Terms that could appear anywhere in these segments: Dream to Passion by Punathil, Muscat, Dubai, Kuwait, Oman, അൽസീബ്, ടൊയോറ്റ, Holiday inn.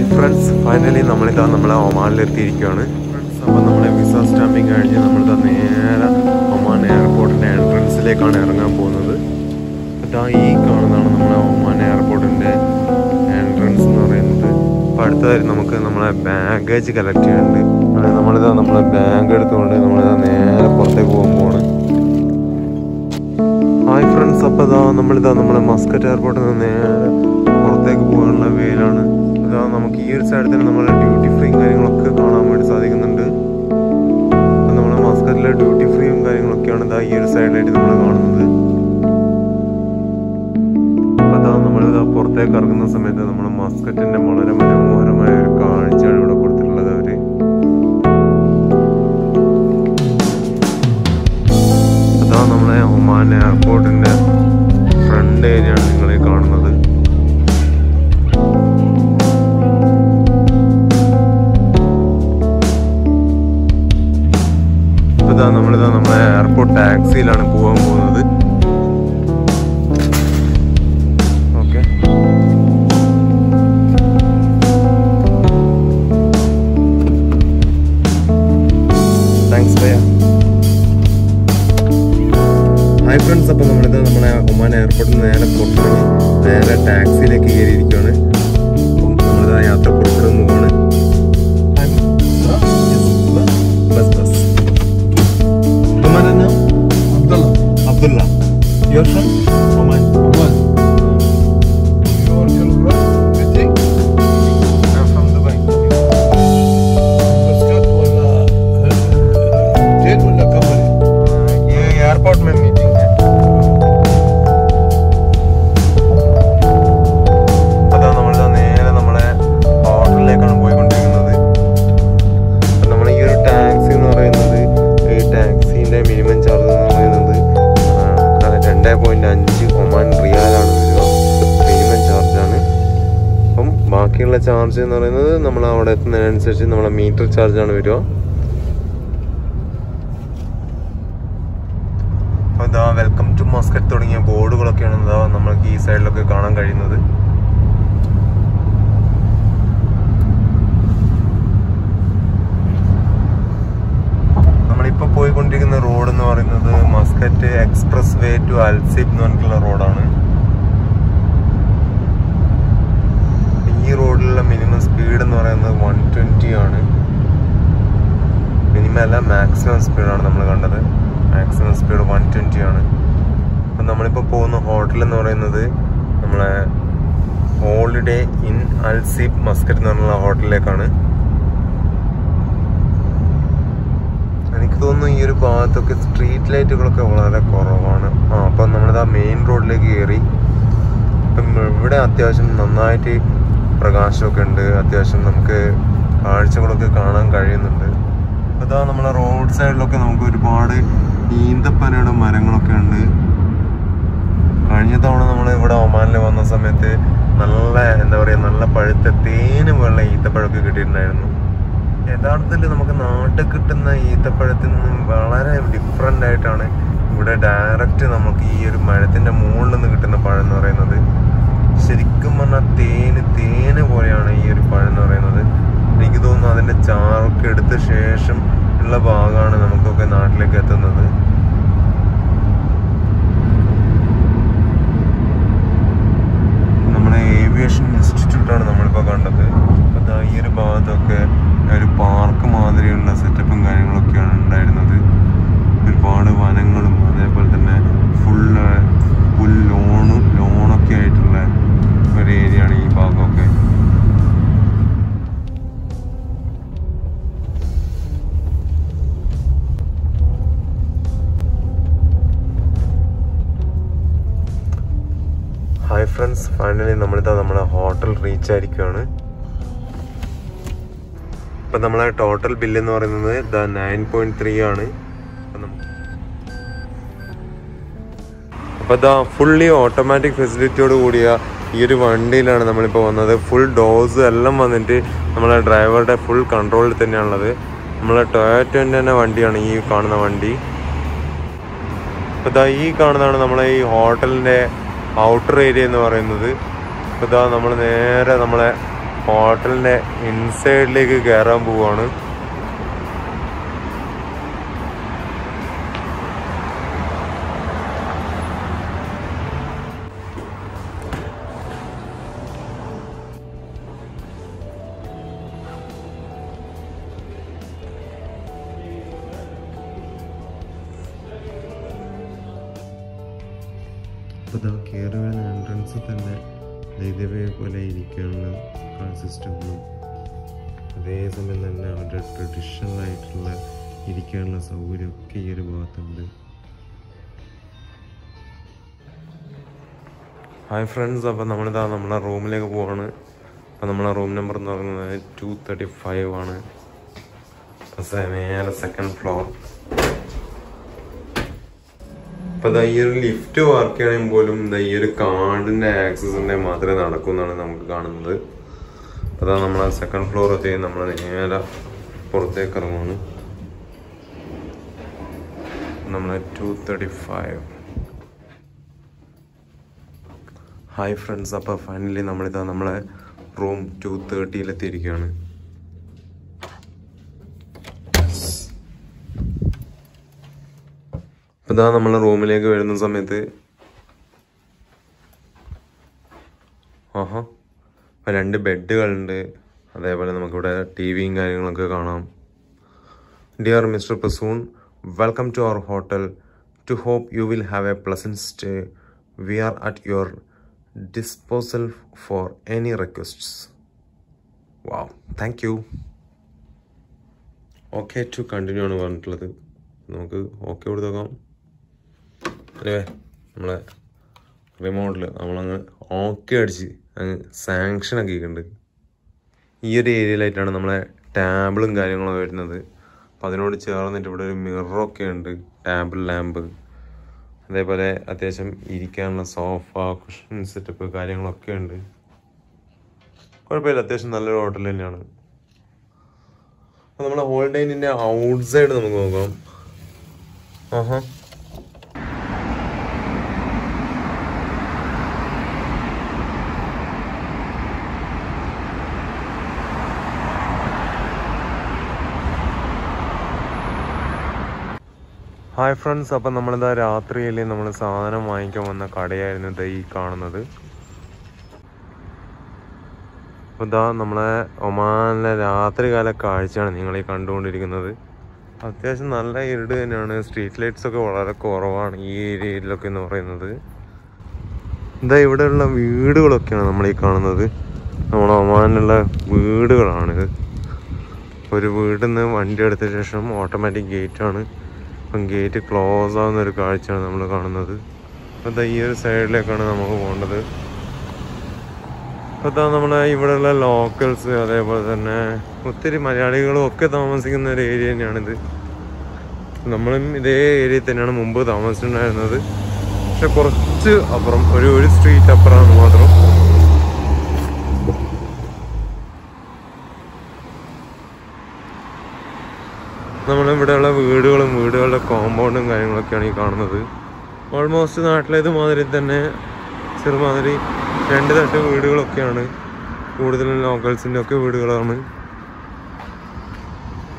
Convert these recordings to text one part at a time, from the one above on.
Hi friends, finally നമ്മളിതാ നമ്മളെ ഒമാനിലെത്തിയിരിക്കുകയാണ് friends. അപ്പോൾ നമ്മളെ വിസ സ്റ്റാമ്പിങ് കഴിഞ്ഞ് നമ്മളിതാ നേരെ ഒമാൻ എയർപോർട്ടിൻ്റെ എൻട്രൻസിലേക്കാണ് ഇറങ്ങാൻ പോകുന്നത്. ഇതാ ഈ കാണുന്നതാണ് നമ്മളെ ഒമാൻ എയർപോർട്ടിൻ്റെ എൻട്രൻസ് എന്ന് പറയുന്നത്. അപ്പോൾ അടുത്തതായി നമുക്ക് നമ്മളെ ബാഗേജ് കളക്ട് ചെയ്യുന്നുണ്ട്. നമ്മളിതാ നമ്മളെ ബാഗ് എടുത്തുകൊണ്ട് നമ്മളിതാ നേരെ പുറത്തേക്ക് പോകുമ്പോഴാണ്. ഹായ് ഫ്രണ്ട്സ്, അപ്പോൾ ഇതാ നമ്മളിതാ നമ്മളെ മസ്കറ്റ് എയർപോർട്ടിൽ നിന്ന് നേരെ പുറത്തേക്ക് പോകാനുള്ള വേയിലാണ്. അതാ നമുക്ക് ഈ ഒരു സൈഡിൽ തന്നെ നമ്മളെ ഡ്യൂട്ടി ഫ്രീയും കാര്യങ്ങളൊക്കെ കാണാൻ വേണ്ടി സാധിക്കുന്നുണ്ട്. അപ്പം നമ്മളെ മസ്കറ്റിലെ ഡ്യൂട്ടി ഫ്രീയും കാര്യങ്ങളൊക്കെയാണ് ഇതാ ഈ ഒരു സൈഡിലായിട്ട് നമ്മൾ കാണുന്നത്. അപ്പം അതാ നമ്മളിതാ പുറത്തേക്ക് ഇറങ്ങുന്ന സമയത്ത് നമ്മുടെ മസ്കറ്റിൻ്റെ വളരെ മനോഹരമായ ഒരു കാഴ്ചയാണ് ഇവിടെ കൊടുത്തിട്ടുള്ളത്. അവർ അതാ നമ്മളെ ഒമാൻ എയർപോർട്ടിൻ്റെ ഫ്രണ്ട് ഏരിയ ആണ് നിങ്ങളെ കാണുന്നത്. നമ്മളിതാ നമ്മളെ എയർപോർട്ട് ടാക്സിയിലാണ് പോകാൻ പോകുന്നത്. Okay, thanks bye. Hi friends, അപ്പോൾ നമ്മളിതാ നമ്മളെ ഒമാൻ എയർപോർട്ടിൽ നിന്ന് നേരെ പുറത്തിറങ്ങി നേരെ ടാക്സിയിലേക്ക് കയറിയിരിക്കുകയാണ്. അപ്പം നമ്മളിതാ യാത്ര പുറപ്പെടുന്നതാണ്. You're from Oman? Oman. You're from Kuwait? I'm from Dubai. Muscat wala Jade wala Kabul? Ye airport mein meeting hai. Adha nammal nere nammale hotel lekana poi kondirikkunnathu. Nammale ee oru taxi nu parayunnathu ee taxi inde minimum charge nu parayunnathu 2.5 Oman റിയാലാണ് minimum ചാർജാണ്. അപ്പം ബാക്കിയുള്ള charge എന്ന് പറയുന്നത് നമ്മൾ അവിടെ എത്തുന്നതിനനുസരിച്ച് നമ്മളെ metre ചാർജാണ് വരിക. അപ്പോൾ ഇതാ വെൽക്കം ടു മസ്കറ്റ് തുടങ്ങിയ ബോർഡുകളൊക്കെയാണ് എന്താ നമ്മൾക്ക് ഈ സൈഡിലൊക്കെ കാണാൻ കഴിയുന്നത്. നമ്മളിപ്പോൾ പോയിക്കൊണ്ടിരിക്കുന്ന റോഡ് എന്ന് പറയുന്നത് Muscat expressway to അൽസീബ് എന്ന് പറഞ്ഞിട്ടുള്ള റോഡാണ്. ഈ റോഡിലുള്ള മിനിമം സ്പീഡ് എന്ന് പറയുന്നത് 120 ആണ്. മിനിമം അല്ല, മാക്സിമം സ്പീഡാണ് നമ്മൾ കണ്ടത്. മാക്സിമം സ്പീഡ് 120 ആണ്. അപ്പം നമ്മളിപ്പോൾ പോകുന്ന ഹോട്ടൽ എന്ന് പറയുന്നത് നമ്മളെ ഹോളിഡേ ഇൻ അൽസീബ് മസ്കറ്റ് എന്ന് പറഞ്ഞുള്ള ഹോട്ടലിലേക്കാണ്. എനിക്ക് തോന്നുന്നു ഈ ഒരു ഭാഗത്തൊക്കെ സ്ട്രീറ്റ് ലൈറ്റുകളൊക്കെ വളരെ കുറവാണ്. അപ്പം നമ്മളിതാ മെയിൻ റോഡിലേക്ക് കയറി. ഇപ്പം ഇവിടെ അത്യാവശ്യം നന്നായിട്ട് പ്രകാശമൊക്കെ ഉണ്ട്, അത്യാവശ്യം നമുക്ക് കാഴ്ചകളൊക്കെ കാണാൻ കഴിയുന്നുണ്ട്. അപ്പോൾ ഇതാ നമ്മളെ റോഡ് സൈഡിലൊക്കെ നമുക്ക് ഒരുപാട് ഈന്തപ്പനയുടെ മരങ്ങളൊക്കെ ഉണ്ട്. കഴിഞ്ഞ തവണ നമ്മൾ ഇവിടെ ഒമാനിൽ വന്ന സമയത്ത് നല്ല എന്താ പറയുക നല്ല പഴുത്ത തേന് പോലുള്ള ഈത്തപ്പഴമൊക്കെ കിട്ടിയിട്ടുണ്ടായിരുന്നു. യഥാർത്ഥത്തിൽ നമുക്ക് നാട്ടിൽ കിട്ടുന്ന ഈത്തപ്പഴത്തിൽ നിന്നും വളരെ ഡിഫറൻ്റ് ആയിട്ടാണ് ഇവിടെ ഡയറക്റ്റ് നമുക്ക് ഈ ഒരു മരത്തിൻ്റെ മുകളിൽ നിന്ന് കിട്ടുന്ന പഴം എന്ന് പറയുന്നത്. ശരിക്കും പറഞ്ഞാൽ തേന് പോലെയാണ് ഈ ഒരു പഴം എന്ന് പറയുന്നത്. എനിക്ക് തോന്നുന്നു അതിൻ്റെ ചാറൊക്കെ എടുത്ത ശേഷം ഉള്ള ഭാഗമാണ് നമുക്കൊക്കെ നാട്ടിലേക്ക് എത്തുന്നത്. നമ്മുടെ ഏവിയേഷൻ ഇൻസ്റ്റിറ്റ്യൂട്ടാണ് നമ്മളിപ്പോൾ കണ്ടത്. അതാ ഈ ഒരു ഭാഗത്തൊക്കെ ഒരു പാർക്ക് മാതിരിയുള്ള സെറ്റപ്പും കാര്യങ്ങളൊക്കെയാണ് ഉണ്ടായിരുന്നത്. ഒരുപാട് വനങ്ങളും അതേപോലെ തന്നെ ഫുൾ ലോണൊക്കെ ആയിട്ടുള്ള ഒരു ഏരിയയാണ് ഈ ഭാഗമൊക്കെ. ഹായ് ഫ്രണ്ട്സ്, ഫൈനലി നമ്മളിതാ നമ്മുടെ ഹോട്ടൽ റീച്ച് ആയിരിക്കുകയാണ്. അപ്പം നമ്മളെ ടോട്ടൽ ബില്ല് എന്ന് പറയുന്നത് ദ 9.3 ആണ്. അപ്പം ദാ ഫുള്ളി ഓട്ടോമാറ്റിക് ഫെസിലിറ്റിയോട് കൂടിയ ഈ ഒരു വണ്ടിയിലാണ് നമ്മളിപ്പോൾ വന്നത്. ഫുൾ ഡോസ് എല്ലാം വന്നിട്ട് നമ്മളെ ഡ്രൈവറുടെ ഫുൾ കൺട്രോളിൽ തന്നെയാണുള്ളത്. നമ്മളെ ടൊയോറ്റൻ്റെ തന്നെ വണ്ടിയാണ് ഈ കാണുന്ന വണ്ടി. അപ്പം ദാ ഈ കാണുന്നതാണ് നമ്മളെ ഈ ഹോട്ടലിൻ്റെ ഔട്ടർ ഏരിയ എന്ന് പറയുന്നത്. അപ്പം ദാ നമ്മൾ നേരെ നമ്മളെ ഹോട്ടലിന്റെ ഇൻസൈഡിലേക്ക് കയറാൻ പോവാണ്. അപ്പോൾ ഇതാ കയറി വരുന്ന എൻട്രൻസിൽ തന്നെ ഇതേവേ പോലെ ഇരിക്കാനുള്ള സിസ്റ്റങ്ങളും അതേസമയം തന്നെ അവരുടെ ട്രഡീഷണൽ ആയിട്ടുള്ള ഇരിക്കാനുള്ള സൗകര്യമൊക്കെ ഈ ഒരു ഭാഗത്തുണ്ട്. ഹായ് ഫ്രണ്ട്സ്, അപ്പോൾ നമ്മളിതാ നമ്മളെ റൂമിലേക്ക് പോവാണ്. അപ്പോൾ നമ്മളെ റൂം നമ്പർ എന്ന് പറയുന്നത് 235 ആണ്. നേരെ സെക്കൻഡ് ഫ്ലോർ. അപ്പോൾ ഈ ഒരു ലിഫ്റ്റ് വർക്ക് ചെയ്യണമെങ്കിൽ പോലും ഈ ഒരു കാർഡിൻ്റെ ആക്സസിൻ്റെ മാത്രമേ നടക്കൂ എന്നാണ് നമുക്ക് കാണുന്നത്. അപ്പോൾ അതാ നമ്മൾ സെക്കൻഡ് ഫ്ലോർ എത്തി നമ്മൾ നേരെ പുറത്തേക്ക് ഇറങ്ങുന്നു. നമ്മൾ 235. ഹായ് ഫ്രണ്ട്സ്, അപ്പോൾ ഫൈനലി നമ്മളിതാ നമ്മളെ റൂം 230-യിലെത്തിയിരിക്കുകയാണ്. ഇതാ നമ്മളെ റൂമിലേക്ക് വരുന്ന സമയത്ത് ആഹാ രണ്ട് ബെഡുകളുണ്ട്. അതേപോലെ നമുക്കിവിടെ ടി വിയും കാര്യങ്ങളൊക്കെ കാണാം. Dear mister Prasoon, welcome to our hotel. To hope you will have a pleasant stay. We are at your disposal for any requests. Wow, thank you. Okay to continue ആണ് പറഞ്ഞിട്ടുള്ളത്. നമുക്ക് ഓക്കെ കൊടുത്തു നോക്കാം. അല്ലേ നമ്മളെ റിമോട്ടിൽ നമ്മളങ്ങ് ഓക്കെ അടിച്ച് അങ്ങ് സാങ്ഷൻ ആക്കിയിട്ടുണ്ട്. ഈ ഒരു ഏരിയയിലായിട്ടാണ് നമ്മളെ ടാബിളും കാര്യങ്ങളൊക്കെ വരുന്നത്. അപ്പം അതിനോട് ചേർന്നിട്ട് ഇവിടെ ഒരു മിററൊക്കെ ഉണ്ട്, ടാബിൾ ലാമ്പ്, അതേപോലെ അത്യാവശ്യം ഇരിക്കാനുള്ള സോഫ, കുഷൻ സെറ്റപ്പ് കാര്യങ്ങളൊക്കെ ഉണ്ട്. കുഴപ്പമില്ല, അത്യാവശ്യം നല്ലൊരു ഹോട്ടൽ തന്നെയാണ്. അപ്പം നമ്മളെ ഹോളിഡേ ഇന്നിൻ്റെ ഔട്ട് സൈഡ് നമുക്ക് നോക്കാം. ആഹാ, ഹായ് ഫ്രണ്ട്സ്, അപ്പം നമ്മളിതാ രാത്രിയിൽ നമ്മൾ സാധനം വാങ്ങിക്കാൻ വന്ന കടയായിരുന്നു ഇതാ ഈ കാണുന്നത്. അപ്പോൾ ഇതാ നമ്മളെ ഒമാനിലെ രാത്രികാല കാഴ്ചയാണ് നിങ്ങളീ കണ്ടുകൊണ്ടിരിക്കുന്നത്. അത്യാവശ്യം നല്ല ഇരുട് തന്നെയാണ്. സ്ട്രീറ്റ് ലൈറ്റ്സൊക്കെ വളരെ കുറവാണ് ഈ ഏരിയയിലൊക്കെ എന്ന് പറയുന്നത്. ഇതാ ഇവിടെയുള്ള വീടുകളൊക്കെയാണ് നമ്മളീ കാണുന്നത്. നമ്മുടെ ഒമാനിലുള്ള വീടുകളാണിത്. ഒരു വീട്ടിൽ നിന്ന് വണ്ടി എടുത്ത ശേഷം ഓട്ടോമാറ്റിക് ഗേറ്റാണ്. അപ്പം ഗേറ്റ് ക്ലോസ് ആവുന്നൊരു കാഴ്ചയാണ് നമ്മൾ കാണുന്നത്. അപ്പോൾ ഇതാ ഈ ഒരു സൈഡിലേക്കാണ് നമുക്ക് പോകേണ്ടത്. അപ്പോൾ ഇതാ നമ്മൾ ഇവിടെയുള്ള ലോക്കൽസ്, അതേപോലെ തന്നെ ഒത്തിരി മലയാളികളും ഒക്കെ താമസിക്കുന്ന ഒരു ഏരിയ തന്നെയാണിത്. നമ്മളും ഇതേ ഏരിയ തന്നെയാണ് മുമ്പ് താമസിച്ചിട്ടുണ്ടായിരുന്നത്. പക്ഷെ കുറച്ച് അപ്പുറം, ഒരു സ്ട്രീറ്റ് അപ്പുറമാണ് മാത്രം. നമ്മളിവിടെയുള്ള വീടുകളും വീടുകളുടെ കോമ്പൗണ്ടും കാര്യങ്ങളൊക്കെയാണ് ഈ കാണുന്നത്. ഓൾമോസ്റ്റ് നാട്ടിലേത് മാതിരി തന്നെ ചെറുമാതിരി 2 തട്ട് വീടുകളൊക്കെയാണ്. കൂടുതലും ലോക്കൽസിൻ്റെ ഒക്കെ വീടുകളാണ്.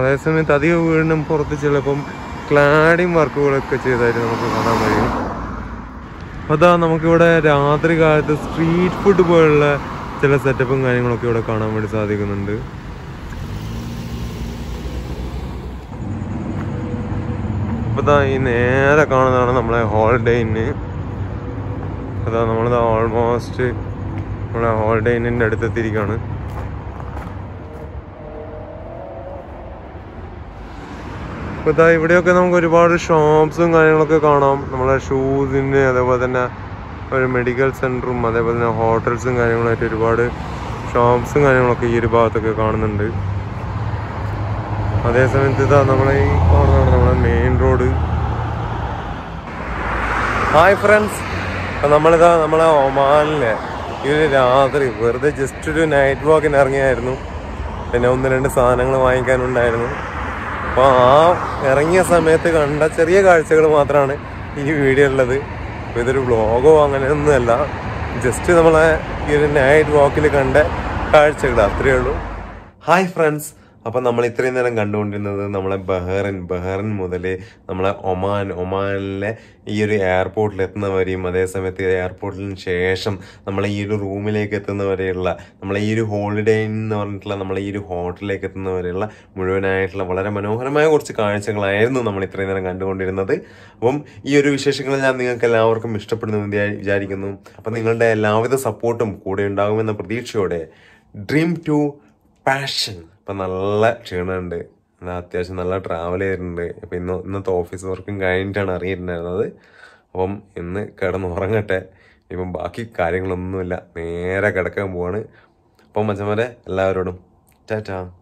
അതേസമയത്ത് അധികം വീടിനും പുറത്ത് ചിലപ്പം ക്ലാഡിങ് വർക്കുകളൊക്കെ ചെയ്തായിട്ട് നമുക്ക് കാണാൻ കഴിയും. അതാ നമുക്കിവിടെ രാത്രി കാലത്ത് സ്ട്രീറ്റ് ഫുഡ് പോലുള്ള ചില സെറ്റപ്പും കാര്യങ്ങളൊക്കെ ഇവിടെ കാണാൻ വേണ്ടി സാധിക്കുന്നുണ്ട്. അപ്പോൾ ഇതാ ഈ നേരെ കാണുന്നതാണ് നമ്മളെ ഹോളിഡേ ഇന്ന്. അതാ നമ്മളിതാ ഓൾമോസ്റ്റ് നമ്മളെ ഹോളിഡേ ഇന്നിൻ്റെ അടുത്തെത്തിയിരിക്കുകയാണ്. അപ്പോൾ ഇതാ ഇവിടെയൊക്കെ നമുക്ക് ഒരുപാട് ഷോപ്സും കാര്യങ്ങളൊക്കെ കാണാം. നമ്മളെ ഷൂസിൻ്റെ, അതേപോലെ തന്നെ ഒരു മെഡിക്കൽ സെൻ്ററും, അതേപോലെ തന്നെ ഹോട്ടൽസും കാര്യങ്ങളായിട്ട് ഒരുപാട് ഷോപ്സും കാര്യങ്ങളൊക്കെ ഈ ഒരു ഭാഗത്തൊക്കെ കാണുന്നുണ്ട്. അതേസമയത്ത് ഇതാ നമ്മളെ ഈ കാണുന്നതാണ് നമ്മുടെ മെയിൻ റോഡ്. ഹായ് ഫ്രണ്ട്സ്, അപ്പം നമ്മളിതാ നമ്മളെ ഒമാനിലെ ഈ ഒരു രാത്രി വെറുതെ ജസ്റ്റ് ഒരു നൈറ്റ് വാക്കിന് ഇറങ്ങിയായിരുന്നു. പിന്നെ 1-2 സാധനങ്ങൾ വാങ്ങിക്കാനുണ്ടായിരുന്നു. അപ്പോൾ ആ ഇറങ്ങിയ സമയത്ത് കണ്ട ചെറിയ കാഴ്ചകൾ മാത്രമാണ് ഈ വീഡിയോ ഉള്ളത്. അപ്പോൾ ഇതൊരു വ്ളോഗോ അങ്ങനെയൊന്നുമല്ല, ജസ്റ്റ് നമ്മളെ ഈ ഒരു നൈറ്റ് വാക്കിൽ കണ്ട Hi friends. Now, we have seen Bahrain Mudale, Oman, airport, airport in Chesham, room lake at Navarilla, Holiday Inn hotel lake at Navarilla, Mudunite, Lavaramano, and my words a car and trainer and condoned another. Dream to Passion. I have to travel. I office working. I have to travel. I have to